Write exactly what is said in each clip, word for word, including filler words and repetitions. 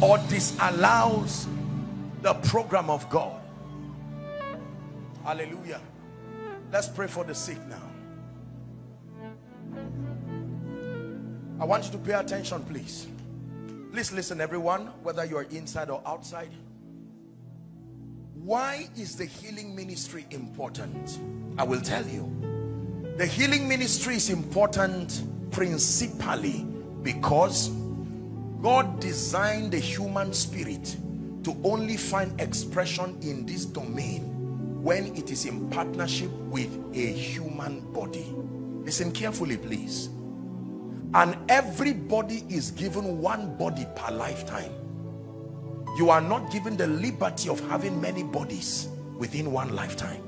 or disallows the program of God. Hallelujah. Let's pray for the sick now. I want you to pay attention, please. Please listen, everyone, whether you are inside or outside. Why is the healing ministry important? I will tell you. The healing ministry is important principally because God designed the human spirit to only find expression in this domain when it is in partnership with a human body. Listen carefully, please. And everybody is given one body per lifetime. You are not given the liberty of having many bodies within one lifetime.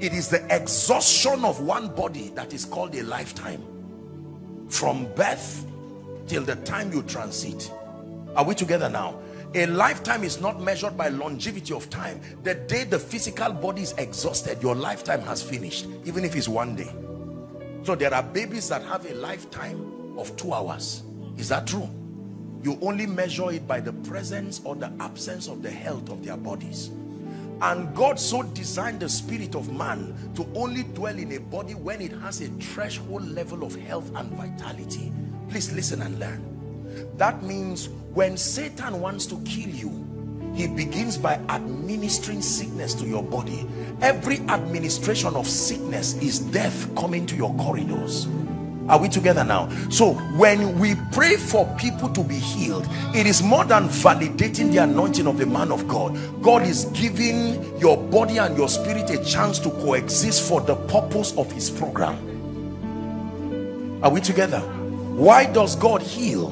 It is the exhaustion of one body that is called a lifetime. From birth till the time you transit. Are we together now? A lifetime is not measured by longevity of time. The day the physical body is exhausted, your lifetime has finished, even if it's one day. So there are babies that have a lifetime of two hours. Is that true? You only measure it by the presence or the absence of the health of their bodies. And God so designed the spirit of man to only dwell in a body when it has a threshold level of health and vitality. Please listen and learn. That means when Satan wants to kill you, he begins by administering sickness to your body. Every administration of sickness is death coming to your corridors. Are we together now? So when we pray for people to be healed, it is more than validating the anointing of the man of God. God is giving your body and your spirit a chance to coexist for the purpose of his program. Are we together? Why does God heal?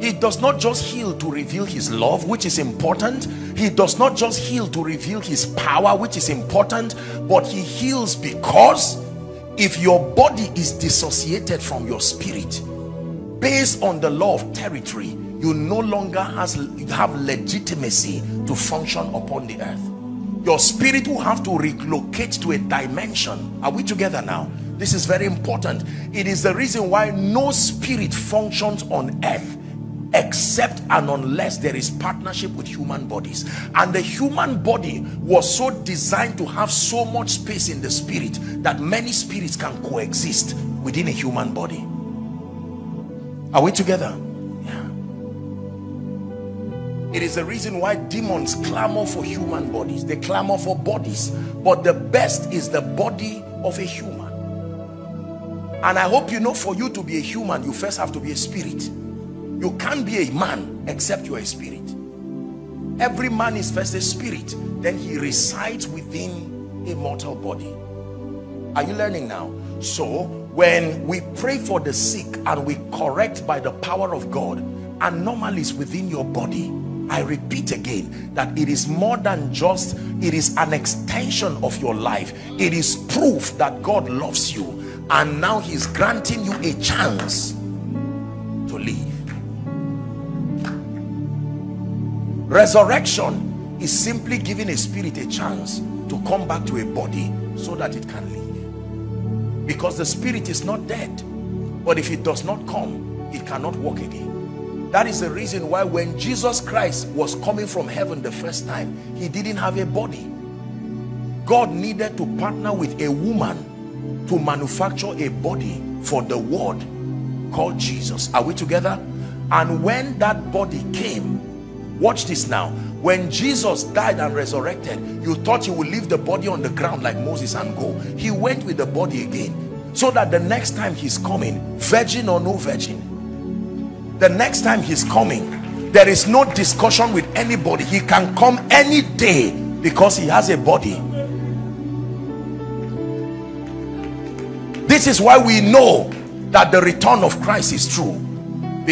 He does not just heal to reveal his love, which is important. He does not just heal to reveal his power, which is important. But he heals because if your body is dissociated from your spirit, based on the law of territory, you no longer has, have legitimacy to function upon the earth. Your spirit will have to relocate to a dimension. Are we together now? This is very important. It is the reason why no spirit functions on earth except and unless there is partnership with human bodies. And the human body was so designed to have so much space in the spirit that many spirits can coexist within a human body. Are we together? It is the reason why demons clamor for human bodies. They clamor for bodies, but the best is the body of a human. And I hope you know, for you to be a human, you first have to be a spirit. You can't be a man except you are a spirit. Every man is first a spirit, then he resides within a mortal body. Are you learning now? So when we pray for the sick and we correct by the power of God anomalies within your body, I repeat again that it is more than just, it is an extension of your life. It is proof that God loves you. And now he's granting you a chance to live. Resurrection is simply giving a spirit a chance to come back to a body so that it can live. Because the spirit is not dead, but if it does not come, it cannot walk again. That is the reason why when Jesus Christ was coming from heaven the first time, he didn't have a body. God needed to partner with a woman to manufacture a body for the word called Jesus. Are we together? And when that body came, watch this now. When Jesus died and resurrected, you thought he would leave the body on the ground like Moses and go. He went with the body again, so that the next time he's coming, virgin or no virgin, the next time he's coming, there is no discussion with anybody. He can come any day because he has a body. This is why we know that the return of Christ is true,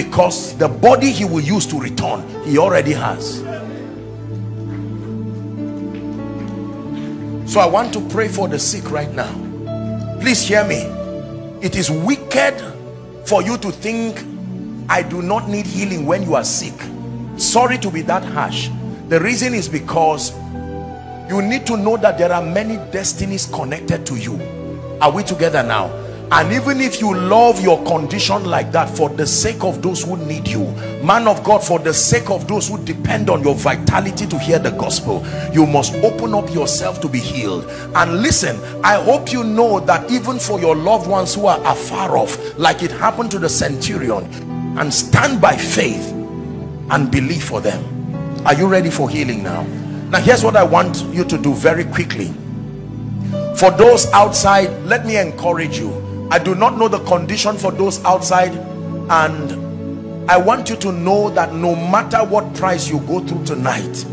because the body he will use to return, he already has. So I want to pray for the sick right now. Please hear me. It is wicked for you to think I do not need healing when you are sick. Sorry to be that harsh. The reason is because you need to know that there are many destinies connected to you. Are we together now? And even if you love your condition like that, for the sake of those who need you, man of God, for the sake of those who depend on your vitality to hear the gospel, you must open up yourself to be healed. And listen, I hope you know that even for your loved ones who are afar off, like it happened to the centurion, and stand by faith and believe for them. Are you ready for healing now? Now here's what I want you to do very quickly. For those outside, let me encourage you. I do not know the condition for those outside, and I want you to know that no matter what price you go through tonight,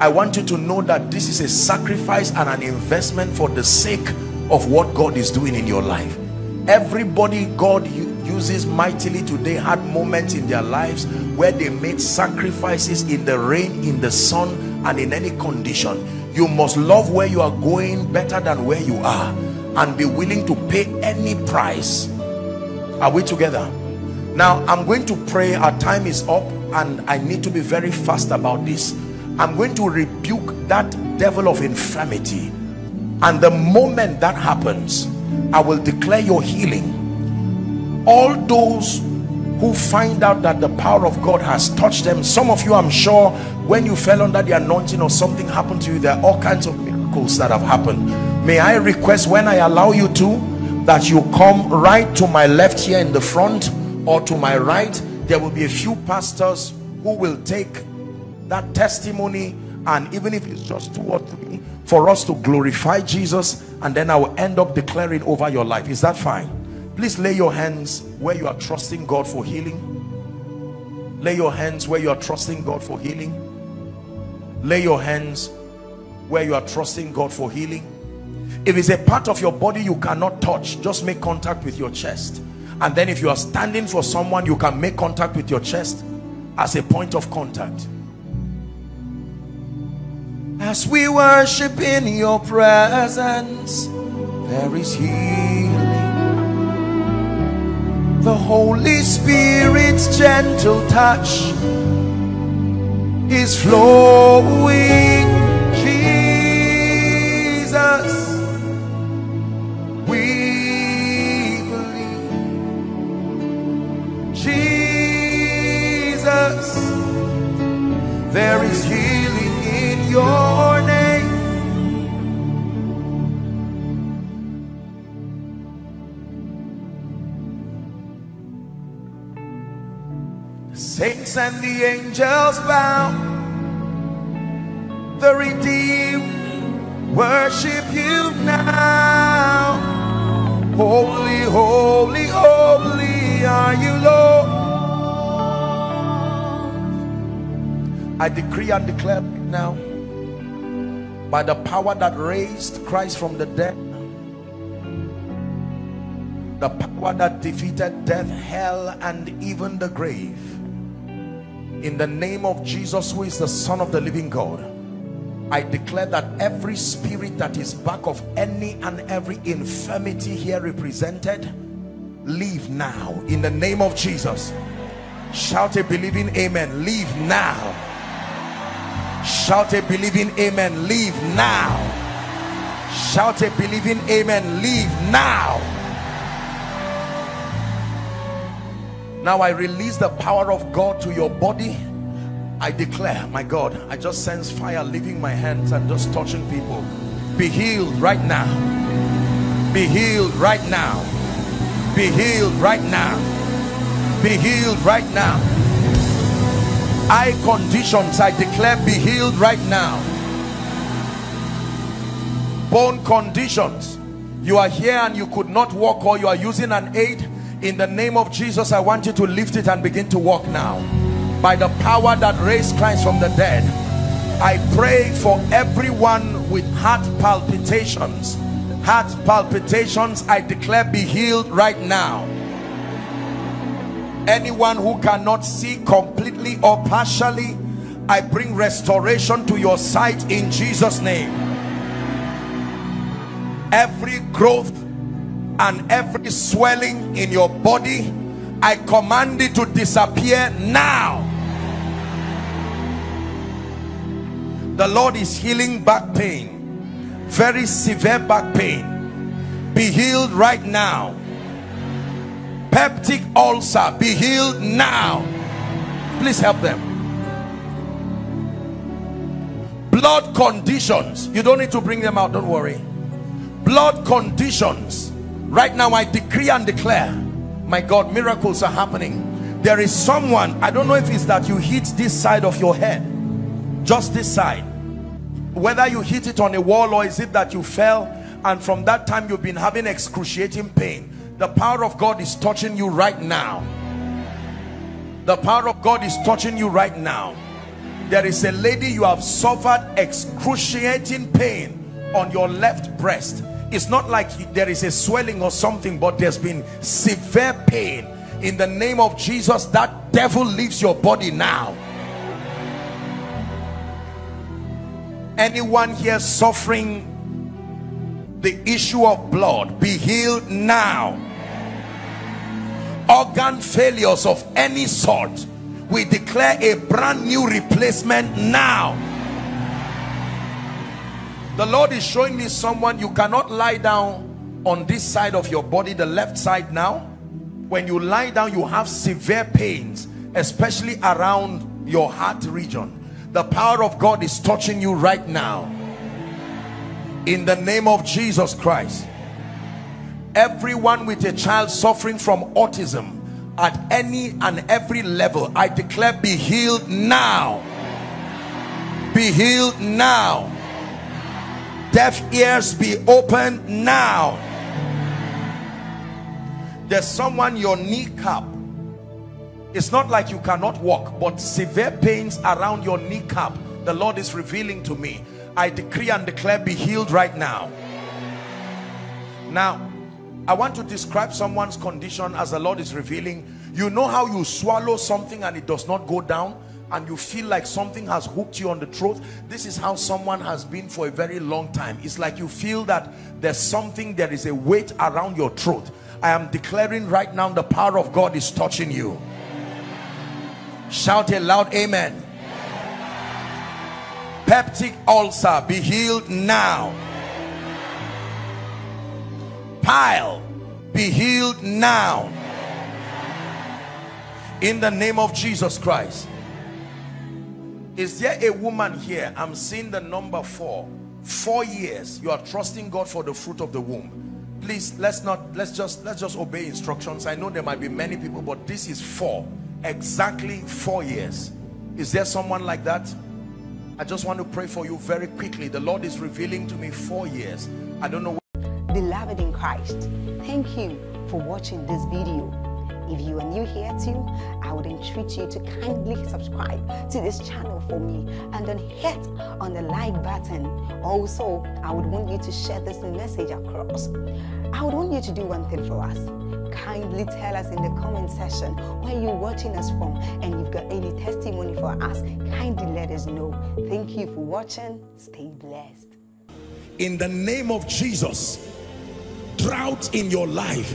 I want you to know that this is a sacrifice and an investment for the sake of what God is doing in your life. Everybody God uses mightily today had moments in their lives where they made sacrifices in the rain, in the sun, and in any condition. You must love where you are going better than where you are, and be willing to pay any price. Are we together? Now I'm going to pray. Our time is up and I need to be very fast about this. I'm going to rebuke that devil of infirmity, and the moment that happens, I will declare your healing. All those who find out that the power of God has touched them, some of you, I'm sure, when you fell under the anointing or something happened to you, there are all kinds of miracles that have happened. May I request, when I allow you to, that you come right to my left here in the front, or to my right. There will be a few pastors who will take that testimony, and even if it's just two or three, for us to glorify Jesus, and then I will end up declaring over your life. Is that fine? Please lay your hands where you are trusting God for healing. Lay your hands where you are trusting God for healing. Lay your hands where you are trusting God for healing. If it's a part of your body you cannot touch, just make contact with your chest. And then if you are standing for someone, you can make contact with your chest as a point of contact. As we worship in your presence, there is healing. The Holy Spirit's gentle touch is flowing. Jesus, there is healing in your name. The saints and the angels bow, the redeemed worship you now. Holy, holy, holy are you, Lord. I decree and declare now, by the power that raised Christ from the dead, the power that defeated death, hell, and even the grave, in the name of Jesus, who is the Son of the living God, I declare that every spirit that is back of any and every infirmity here represented, leave now in the name of Jesus. Shout a believing amen. Leave now. Shout a believing amen. Leave now. Shout a believing amen. Leave now. Now I release the power of God to your body. I declare, my God, I just sense fire leaving my hands and just touching people. Be healed right now. Be healed right now. Be healed right now. Be healed right now. Eye conditions, I declare, be healed right now. Bone conditions, you are here and you could not walk, or you are using an aid, in the name of Jesus, I want you to lift it and begin to walk now. By the power that raised Christ from the dead, I pray for everyone with heart palpitations. Heart palpitations, I declare, be healed right now. Anyone who cannot see completely or partially, I bring restoration to your sight in Jesus' name. Every growth and every swelling in your body, I command it to disappear now. The Lord is healing back pain, very severe back pain. Be healed right now. Peptic ulcer, be healed now. Please help them. Blood conditions, you don't need to bring them out, don't worry. Blood conditions, right now I decree and declare, my God, miracles are happening. There is someone, I don't know if it's that you hit this side of your head, just this side, whether you hit it on a wall or is it that you fell, and from that time you've been having excruciating pain. The power of God is touching you right now. The power of God is touching you right now. There is a lady, you have suffered excruciating pain on your left breast. It's not like there is a swelling or something, but there's been severe pain. In the name of Jesus, that devil leaves your body now. Anyone here suffering the issue of blood, be healed now. Organ failures of any sort, we declare a brand new replacement now. The Lord is showing me someone, you cannot lie down on this side of your body, the left side now. When you lie down, you have severe pains, especially around your heart region. The power of God is touching you right now. In the name of Jesus Christ. Everyone with a child suffering from autism at any and every level, I declare, be healed now. Be healed now. Deaf ears, be opened now. There's someone, your kneecap, it's not like you cannot walk, but severe pains around your kneecap, the Lord is revealing to me. I decree and declare, be healed right now. Now, I want to describe someone's condition as the Lord is revealing. You know how you swallow something and it does not go down, and you feel like something has hooked you on the throat? This is how someone has been for a very long time. It's like you feel that there's something, there is a weight around your throat. I am declaring right now, the power of God is touching you. Shout a loud amen. Peptic ulcer, be healed now. Pile, be healed now. In the name of Jesus Christ. Is there a woman here? I'm seeing the number four. Four years. You are trusting God for the fruit of the womb. Please, let's not, let's just, let's just obey instructions. I know there might be many people, but this is four. Exactly four years. Is there someone like that? I just want to pray for you very quickly. The Lord is revealing to me four years. I don't know. Beloved in Christ, thank you for watching this video. If you are new here too, I would entreat you to kindly subscribe to this channel for me and then hit on the like button. Also, I would want you to share this message across. I would want you to do one thing for us. Kindly tell us in the comment section where you're watching us from, and you've got any testimony for us, kindly let us know. Thank you for watching. Stay blessed. In the name of Jesus, drought in your life,